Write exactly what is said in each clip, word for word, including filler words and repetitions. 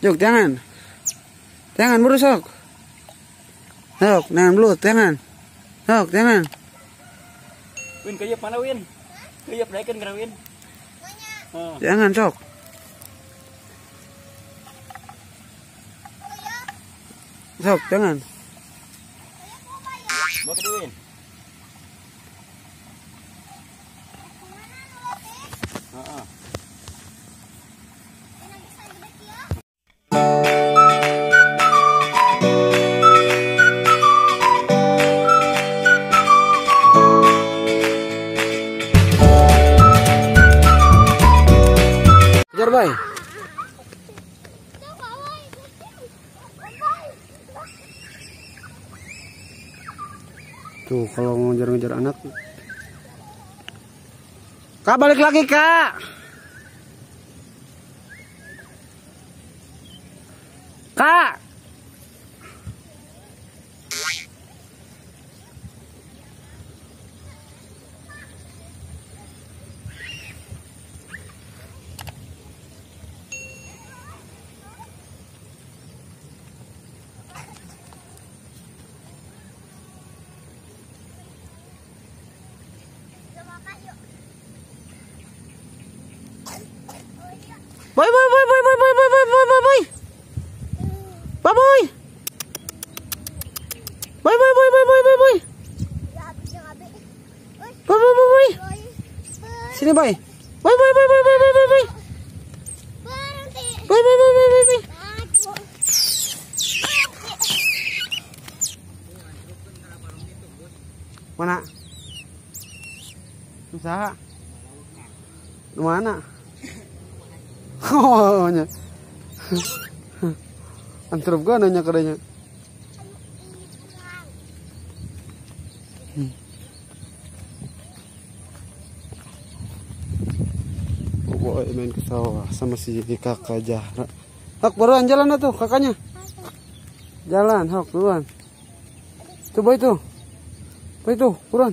Yuk, jangan. Jangan merusuk. Yuk, jangan belut, jangan. Yuk, jangan. Win, kejap mana Win? Kejap daikin kena Win. Jangan, Sok. Sok, jangan. Bawa ke Win. Tuh kalau ngejar-ngejar anak. Kak balik lagi kak. Kak. Boy, boy, boy, boy, boy, boy, boy, boy, boy, boy, boy, boy, boy, boy, boy, boy, boy, boy, boy, boy, boy, boy, sini boy, boy, boy, boy, boy, boy, boy, boy, boy, boy, boy, boy, boy, mana, usaha, mana? Oh, nya, antrop gua nanya kerjanya. Bawa main ke sawah sama si kakak Jahra. Hok beruan jalan dah tu kakaknya. Jalan, Hok beruan. Coba itu, coba itu beruan.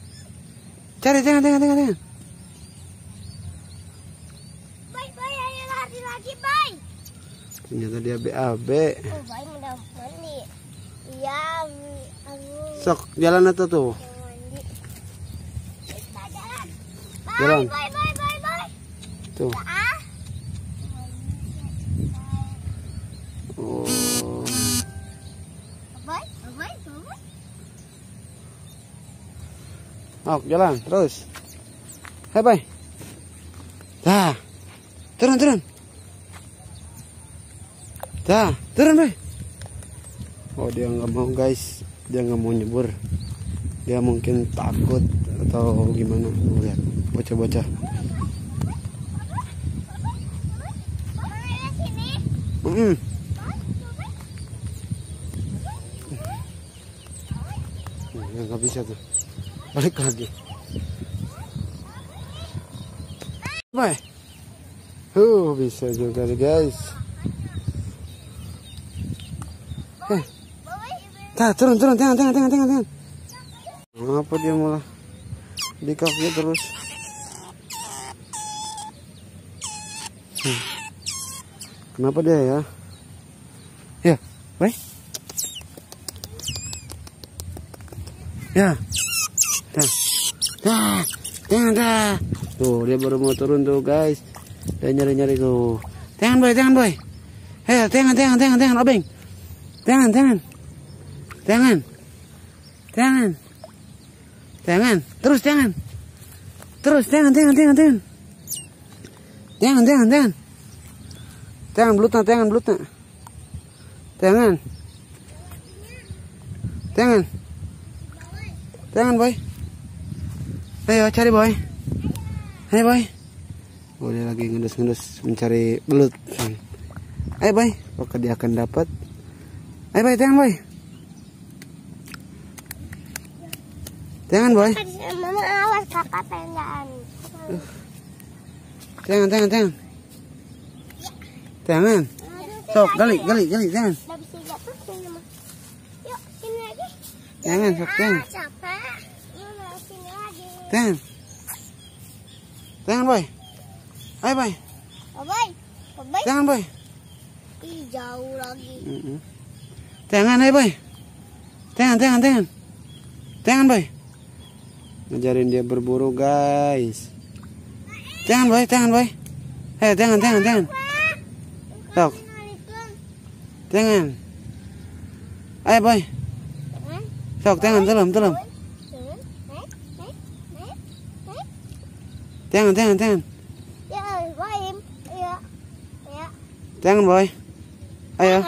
Cari, jangan, jangan, jangan, jangan. Bay, Bay, ayo lari lagi, Bay. Ternyata dia B A B. Oh, Bay udah mandi. Iya, aku. Sok, jalan atau tuh? Jalan. Jalan. Bay, Bay, Bay, Bay. Tuh. Oh. Bay, Bay, Bay. Ok, jalan terus. Hai Bay. Dah. Turun, turun. Dah, turun Bay. Oh, dia nggak mau guys. Dia nggak mau nyebur. Dia mungkin takut atau gimana. Lihat, bocah-bocah. Hmm. Dia nggak bisa tuh. Balik lagi. Bay. Oh, bisa juga nih guys. Eh. Tah, turun, turun, jangan, jangan, jangan, jangan, jangan. Kenapa dia malah di kaki terus? Hmm. Kenapa dia ya? Ya, Bay. Ya. Dah, dah, jangan dah. Tuh dia baru mau turun tuh guys. Dia nyari-nyari tuh. Jangan Boy, jangan Boy. Hei, jangan, jangan, jangan, jangan obeng. Jangan, jangan, jangan, jangan, jangan. Terus jangan, terus jangan, jangan, jangan, jangan, jangan, jangan, jangan. Jangan belut nak, jangan belut nak. Jangan, jangan. Jangan boy. Ayo cari boy. Ayo boy. Oh, dia lagi ngendus-ngendus mencari belut. Ayo boy. Apakah dia akan dapat? Ayo boy, jangan boy. Jangan boy. Mama awas kakak tendaan. Jangan, jangan, jangan. Jangan. Sok, gali, gali, gali, jangan. Jangan, sok, jangan. Jangan. Jangan, boy. Ayo, boy. Jangan, boy. Ih, jauh lagi. Jangan, ayo, boy. Jangan, jangan, jangan. Jangan, boy. Ngajarin dia berburu, guys. Jangan, boy, jangan, boy. Ayo, jangan, jangan, jangan. Sok. Jangan. Ayo, boy. Sok, jangan, tolong, tolong. Jangan, jangan, jangan. Jangan, boy. Ayo.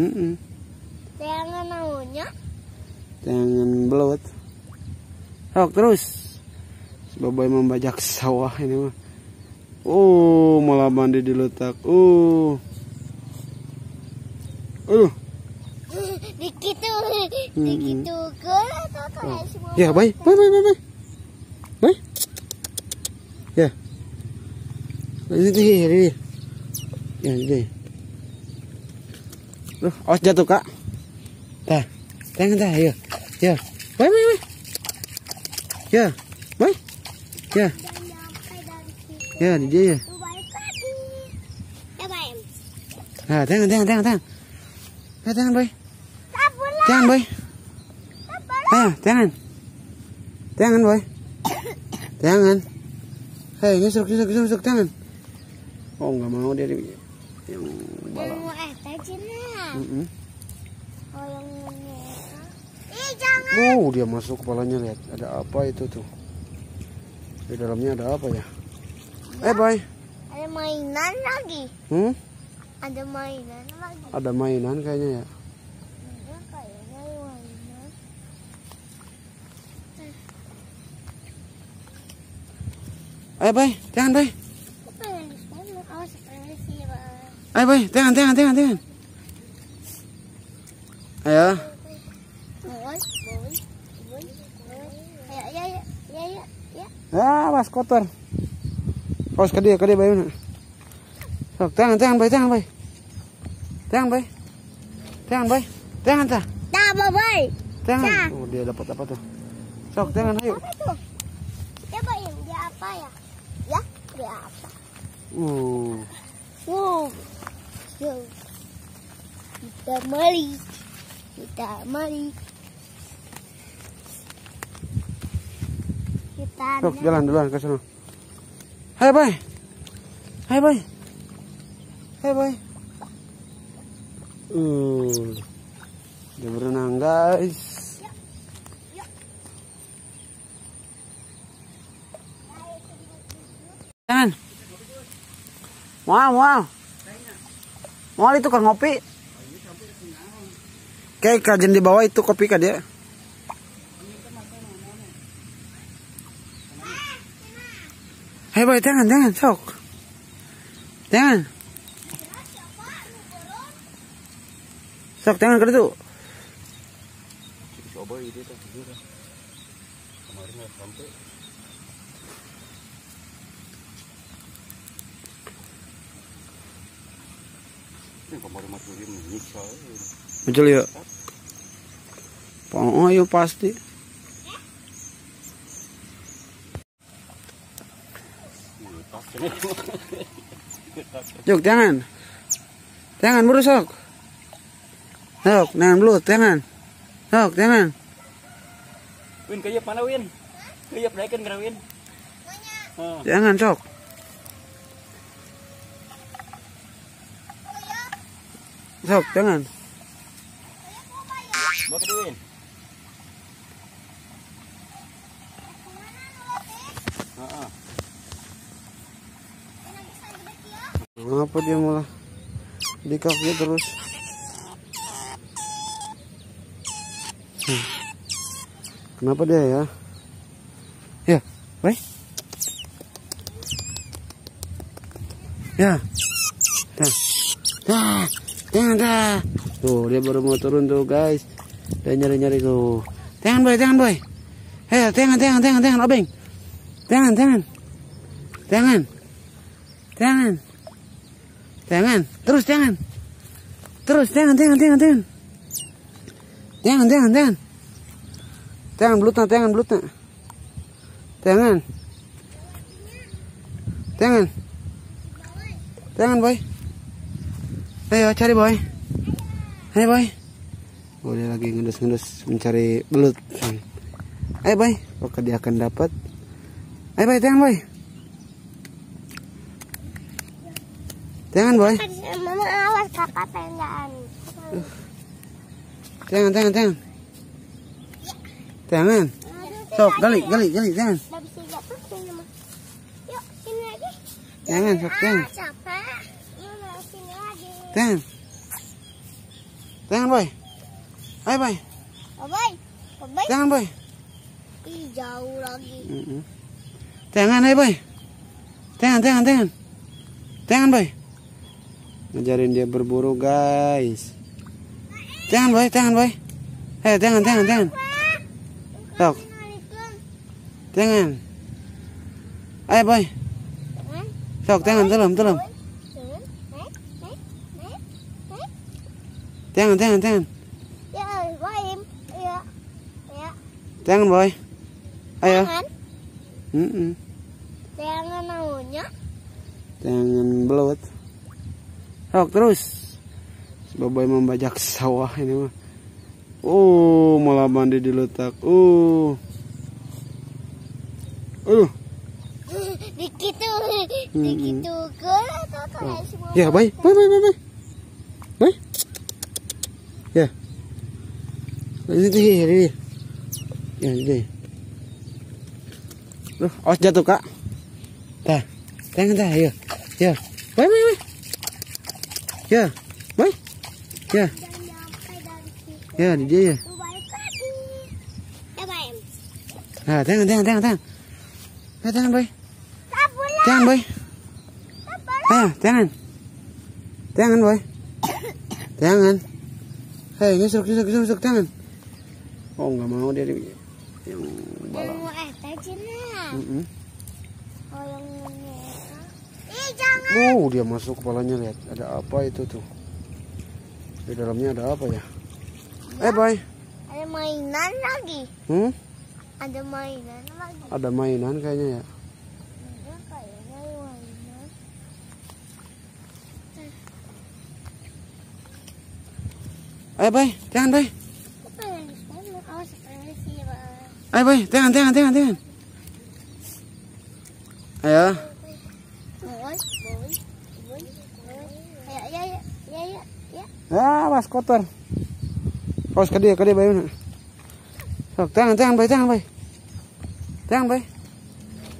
Jangan maunya. Jangan belut. Sok, terus. Sebab boy membajak sawah ini mah. Oh, malah mandi di letak. Oh. Aduh. Dikit tu, dikit tu ke? Ya, bye, bye, bye, bye, bye. Ya. Ini tu, ini. Ya, ini. Loh, awas jatuh kak. Dah, tangan dah, ya, ya. Bye, bye, bye. Ya, bye, ya. Ya, dia ya. Nah, tangan, tangan, tangan, tangan. Eh, tangan, boy. Jangan, boy. Eh, jangan. Jangan, boy. Jangan. Hei, nyusuk, nyusuk, nyusuk, jangan. Oh, nggak mau dia yang balap. Mau atas jenah. Eh, jangan. Oh, dia masuk kepalanya, lihat. Ada apa itu tuh? Di dalamnya ada apa ya? Eh, boy. Ada mainan lagi. Hmm? Ada mainan lagi. Ada mainan kayaknya ya. Ada kayaknya mainan. Ayo boy, jangan boy. Ayo boy, jangan, jangan, jangan, jangan. Ayo. Boy, boy, boy, boy. Ya, ya, ya, ya, ya. Ah, mas kotor. Awas ke dia, ke dia boy mana? Sok, jangan, jangan boy, jangan boy. Jangan boy. Jangan boy. Jangan tak. Dah boy. Jangan. Oh, dia dapat apa tuh? Sok, jangan ayo. Apa tuh? Dia boy, dia apa ya? Ya, dia apa? Uh. Uh. Yo. Kita mari. Kita mari. Kita. Sok, jalan duluan ke sana. Hai boy. Hai boy. Hai boy. Uh, dia berenang guys. Jangan. Wow wow. Mau itu kan kopi. Kayak kajen di bawah itu kopi kan dia. Hai boy, jangan, jangan, sok. Jangan. Sok, jangan ke situ. Muncul yuk. Oh, yuk pasti. Jok, jangan. Jangan buru sok. Sok, jangan belut, jangan. Sok, jangan. Win, kejap mana Win? Kejap naikin kena Win. Jangan sok. Sok, jangan. Bawa ke Win. Haa. Kenapa dia malah di kaki terus? Kenapa dia ya? Ya, weh. Ya. Nah. Nah, nah. Tuh, dia baru mau turun tuh, guys. Dia nyari-nyari tuh. Tangan, boy, tangan, boy. Hei, tangan, tangan, tangan, tangan, obeng. Tangan, tangan. Tangan. Tangan. Tangan. Terus tangan. Terus tangan, tangan, tangan, tangan. Tangan, tangan, tangan. Tangan belutnya, tangan belutnya. Tangan. Tangan. Tangan, boy. Ayo cari, boy. Ayo, boy. Oh, dia lagi ngendus-ngendus mencari belut. Ayo, boy. Apakah dia akan dapat? Ayo, boy. Tangan, boy. Tangan, boy. Mama awas kakak pendaan. Tangan, tangan, tangan. Tangan. Sok, galik, galik, galik, tangan. Jangan, sok, jangan. Tangan. Tangan, boy. Ayo, boy. Tangan, boy. Ih, jauh lagi. Tangan, ayo, boy. Tangan, tangan, tangan. Tangan, boy. Ngajarin dia berburu, guys. Tangan, boy, tangan, boy. Ayo, tangan, tangan, tangan. Sok. Tangan. Ayo, boy. Sok, tangan, tolong, tolong. Tangan, tangan, tangan. Tangan, boy. Ayo. Mm-mm. Tangan maunya. Tangan belut. Sok, terus. Sebab boy membajak sawah ini mah. Oh, malah mandi di letak. Oh. Uh. Dikit tu, dikit tu ke? Ya, baik, baik, baik, baik. Baik. Ya. Ini tu, ini. Ya, ini. Loh, awas jatuh, Kak. Dah. Tangan dah, ya. Ya. Baik, baik, baik. Ya. Baik. Ya. Ya, dia ya. Ya, baik. Ha, tangan, tangan, tangan, tangan. Ayo, tangan, boy. Tangan, boy. Ayo, tangan. Tangan, boy. Tangan. Hei, nyusuk, nyusuk, nyusuk, tangan. Oh, nggak mau dia yang balap. Yang atas ini. Eh, jangan. Oh, dia masuk kepalanya, lihat. Ada apa itu tuh? Di dalamnya ada apa ya? Eh, boy. Ada mainan lagi. Hmm? Ada mainan lagi. Ada mainan kayaknya ya. Ada kayaknya mainan. Ayo, boy. Jangan, boy. Ayo, boy, tangan, tangan, tangan, tangan. Ayo. Ah, awas kotor. Awas ke dia, ke dia, boy. Sok, tangan, tangan, boy, tangan, boy. Tangan, boy.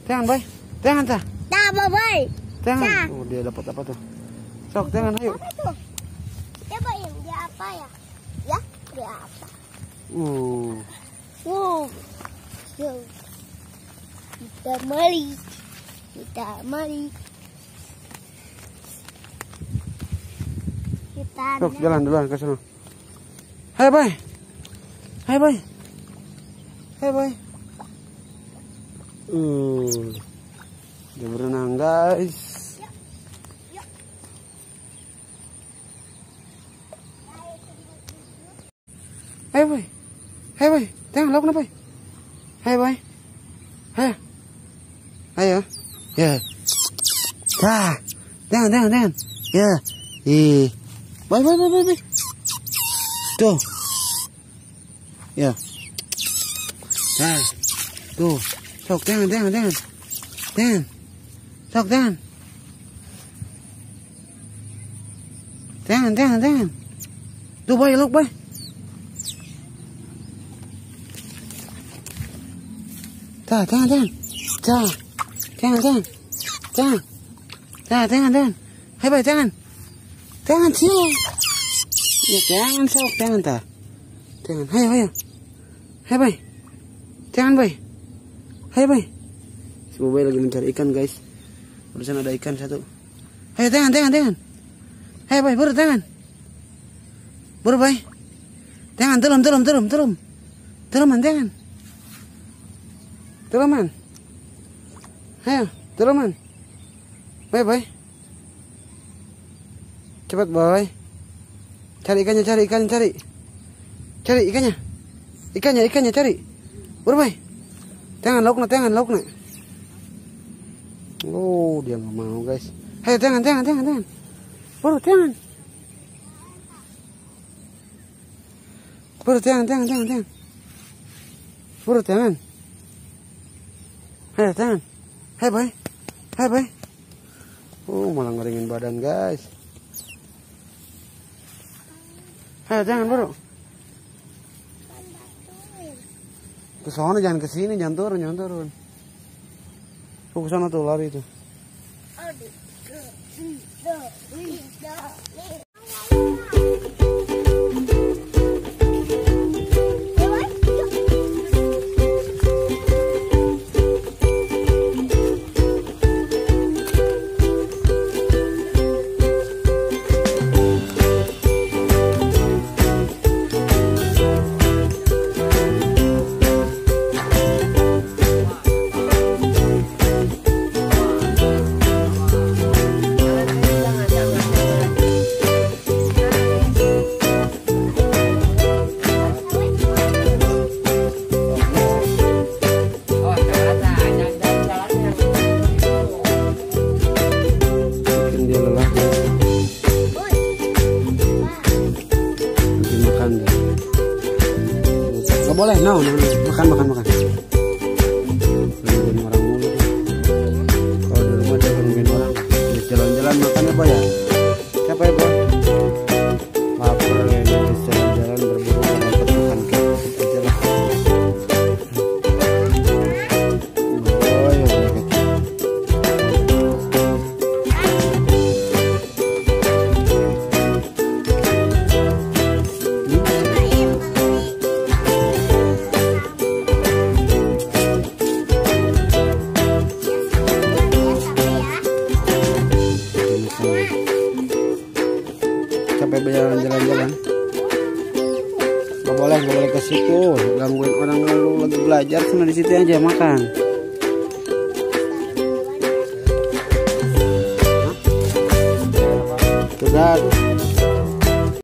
Tangan, boy. Tangan, tak? Tak, boy. Tangan. Oh, dia dapat apa tuh? Sok, tangan, ayo. Apa tuh? Dia, boy, dia apa ya? Ya, dia apa? Uh. Wow, kita mari, kita mari, kita. Sok, jalan duluan ke sana. Hai, boy, hai, boy, hai, boy. Uh, dia berenang, guys. Hai, boy, hai, boy. Tangan, lauk na, boy. Hai, boy. Hai. Hai, ya. Ya. Ah. Tangan, tangan, tangan. Ya. Eh. Boy, boy, boy, boy. Tuh. Ya. Ah. Tuh. Sok, tangan, tangan, tangan. Tangan. Sok, tangan. Tangan, tangan, tangan. Tuh, boy, lauk, boy. 자, 자, 자, 자, 자, 자, 자, 자, 자, 자, 해봐, 자, 자, 치, 자, 자, 자, 자, 자, 자, 해봐, 해봐, Jangan boy. Ayo boy. Si boy lagi mencari ikan guys. Barusan ada ikan satu. Ayo tangan, tangan, tangan. Ayo boy, buru tangan. Buru boy. Tangan, tulum, tulum, tulum, tulum. Tuluman, tangan. Tuluman. Ayo, tuluman. Boy, boy. Cepat boy. Cari ikannya, cari ikannya, cari. Cari ikannya. Ikannya, ikannya, cari. Buru boy. Tangan, lauk na, tangan, lauk na. Oh, dia nggak mau guys. Ayo tangan, tangan, tangan, tangan. Buru, tangan. Buru, tangan, tangan, tangan, tangan. Buru, tangan. Ayo tangan. Hai boy. Hai boy. Oh, malah ngeringin badan guys. Ayo jangan buru. Ke sana jangan ke sini, jangan turun, jangan turun. Oh, ke sana tuh lari tuh. Boleh, no, no, no. Makan, makan, makan. Nungguin orang mulu. Kalau di rumah dia nungguin orang. Jalan-jalan makan apa ya? Siapa ya, bro? Maaf, bro. Jalan-jalan berburu dapat makan kek. Aja lah. Oh, ya, ya, ya. Sampai berjalan-jalan-jalan. Gak boleh, gak boleh ke situ. Gangguin orang lalu lagi belajar. Cuma di situ aja makan. Tuh,